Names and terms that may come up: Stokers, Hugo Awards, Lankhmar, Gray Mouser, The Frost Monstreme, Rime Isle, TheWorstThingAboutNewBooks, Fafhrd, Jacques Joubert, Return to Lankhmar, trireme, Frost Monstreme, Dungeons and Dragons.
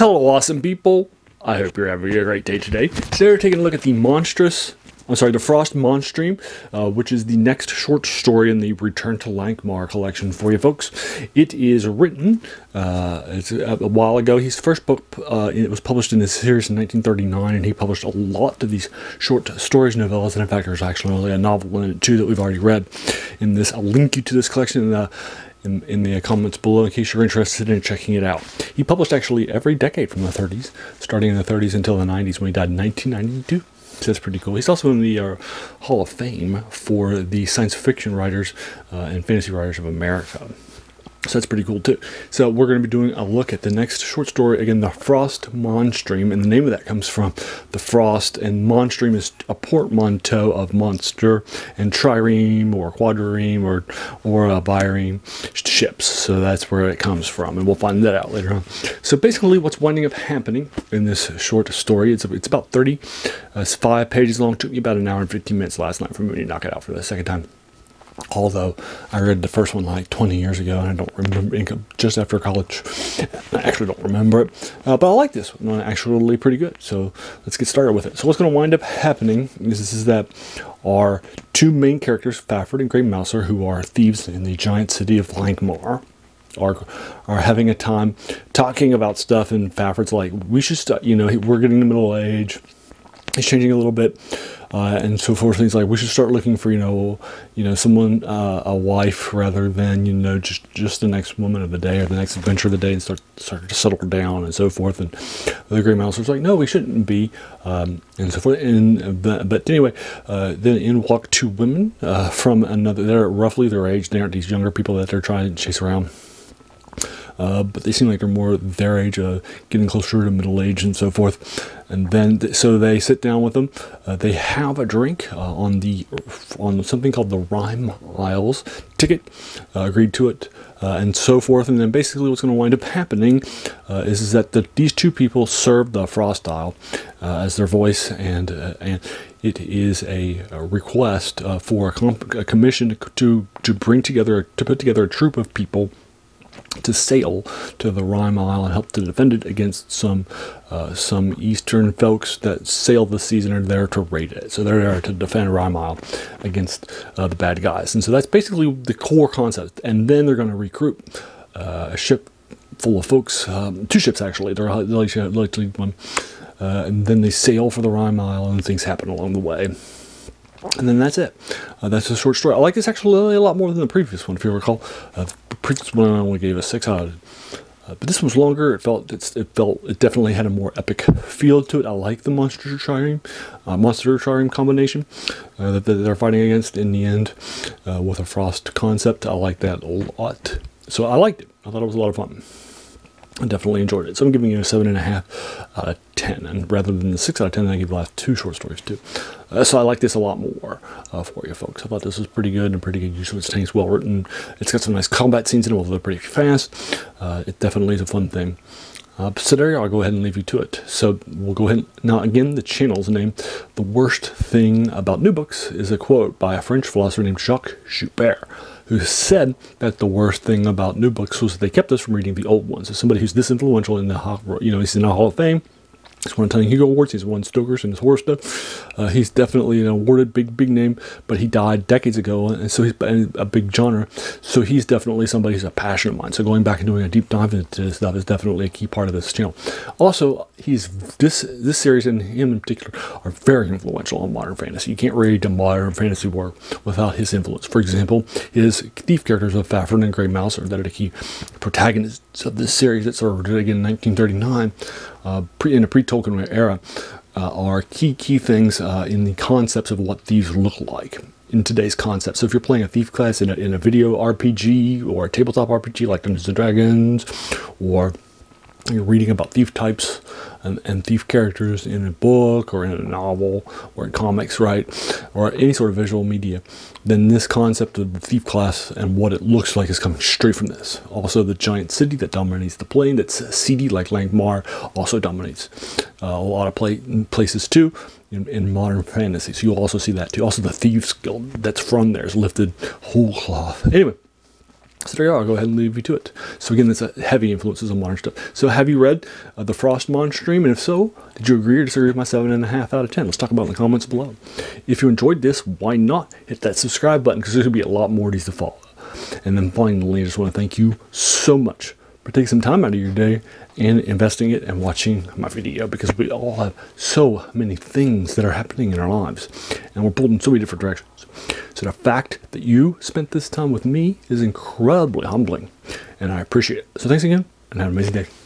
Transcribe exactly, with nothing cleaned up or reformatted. Hello awesome people, I hope you're having a great day today. Today we're taking a look at the monstrous, I'm sorry, the Frost Monstreme, uh, which is the next short story in the Return to Lankhmar collection for you folks. It is written, uh, it's a, a while ago, his first book, uh, it was published in this series in nineteen thirty-nine, and he published a lot of these short stories, novellas, and in fact there's actually only a novel in it too that we've already read in this. I'll link you to this collection in the In, in the comments below in case you're interested in checking it out. He published actually every decade from the thirties, starting in the thirties until the nineties when he died in nineteen ninety-two. So that's pretty cool. He's also in the uh, Hall of Fame for the science fiction writers uh, and fantasy writers of America. So that's pretty cool too. So we're going to be doing a look at the next short story. Again, the Frost Monstreme, and the name of that comes from the Frost, and Monstreme is a portmanteau of monster and trireme or quadrireme or, or a bireme ships. So that's where it comes from, and we'll find that out later on. So basically what's winding up happening in this short story, it's, it's about thirty, uh, it's five pages long. It took me about an hour and fifteen minutes last night for me to knock it out for the second time. Although I read the first one like twenty years ago, and I don't remember, just after college, I actually don't remember it. Uh, but I like this one actually pretty good. So let's get started with it. So what's going to wind up happening is this is that our two main characters, Fafhrd and Gray Mouser, who are thieves in the giant city of Lankhmar, are are having a time talking about stuff. And Fafhrd's like, we should, st you know, we're getting to middle age. He's changing a little bit, uh, and so forth. He's like, we should start looking for, you know, you know, someone, uh, a wife, rather than, you know, just just the next woman of the day or the next adventure of the day, and start start to settle down and so forth. And the Gray Mouser's like, no, we shouldn't be, um, and so forth. And but, but anyway, uh, then in walk two women uh, from another. They're roughly their age. They aren't these younger people that they're trying to chase around. Uh, but they seem like they're more their age, uh, getting closer to middle age and so forth. And then, th so they sit down with them. Uh, they have a drink uh, on the on something called the Rime Isle's ticket, uh, agreed to it, uh, and so forth. And then basically what's going to wind up happening uh, is, is that the, these two people serve the Frost Isle uh, as their voice, and uh, and it is a, a request uh, for a, comp a commission to to bring together, to put together a troop of people to sail to the Rime Isle and help to defend it against some uh, some eastern folks that sail this season are there to raid it. So they're there to defend Rime Isle against uh, the bad guys. And so that's basically the core concept. And then they're going to recruit uh, a ship full of folks, um, two ships actually, they're likely one, uh, and then they sail for the Rime Isle and things happen along the way. And then that's it. Uh, that's a short story. I like this actually a lot more than the previous one, if you recall. Uh, the previous one I only gave a six out of. Uh, but this one's longer. It felt it's, it felt it definitely had a more epic feel to it. I like the monster trireme, uh, monster trireme combination uh, that, that they're fighting against in the end uh, with a frost concept. I like that a lot. So I liked it. I thought it was a lot of fun. I definitely enjoyed it. So I'm giving you a seven and a half out of ten, and rather than the six out of ten that I gave the last two short stories too. Uh, so I like this a lot more uh, for you folks. I thought this was pretty good and pretty good use of its tanks, well written. It's got some nice combat scenes in it, although they're pretty fast. Uh, it definitely is a fun thing. Uh, so there you are. I'll go ahead and leave you to it. So we'll go ahead. Now again, the channel's name. The worst thing about new books is a quote by a French philosopher named Jacques Joubert, who said that the worst thing about new books was that they kept us from reading the old ones. So somebody who's this influential in the, you know, he's in the Hall of Fame. He's won a ton of Hugo Awards. He's won Stokers and his horror stuff. Uh, he's definitely an awarded big, big name, but he died decades ago, and so he's in a big genre. So he's definitely somebody who's a passion of mine. So going back and doing a deep dive into this stuff is definitely a key part of this channel. Also, he's this this series and him in particular are very influential on modern fantasy. You can't read a modern fantasy work without his influence. For example, his thief characters of Fafhrd and Gray Mouser that are the key protagonists of this series that started again in nineteen thirty-nine. Uh, pre, in a pre-Tolkien era, uh, are key, key things uh, in the concepts of what thieves look like in today's concept. So if you're playing a thief class in a, in a video R P G or a tabletop R P G like Dungeons and Dragons, or you're reading about thief types and, and thief characters in a book or in a novel or in comics, right, or any sort of visual media, then this concept of the thief class and what it looks like is coming straight from this. Also, the giant city that dominates the plain, that's seedy like Lankhmar, also dominates uh, a lot of play, places too in, in modern fantasy. So you'll also see that too. Also, the Thieves Guild that's from there is lifted whole cloth. Anyway, So there you are. I'll go ahead and leave you to it. So again, that's a heavy influences on modern stuff. So have you read uh, The Frost Monstreme? And if so, did you agree or disagree with my seven and a half out of ten? Let's talk about it in the comments below. If you enjoyed this, why not hit that subscribe button, because there's going to be a lot more of these to follow. And then finally, I just want to thank you so much for taking some time out of your day and investing it and watching my video, because we all have so many things that are happening in our lives and we're pulled in so many different directions. So the fact that you spent this time with me is incredibly humbling, and I appreciate it. So thanks again, and have an amazing day.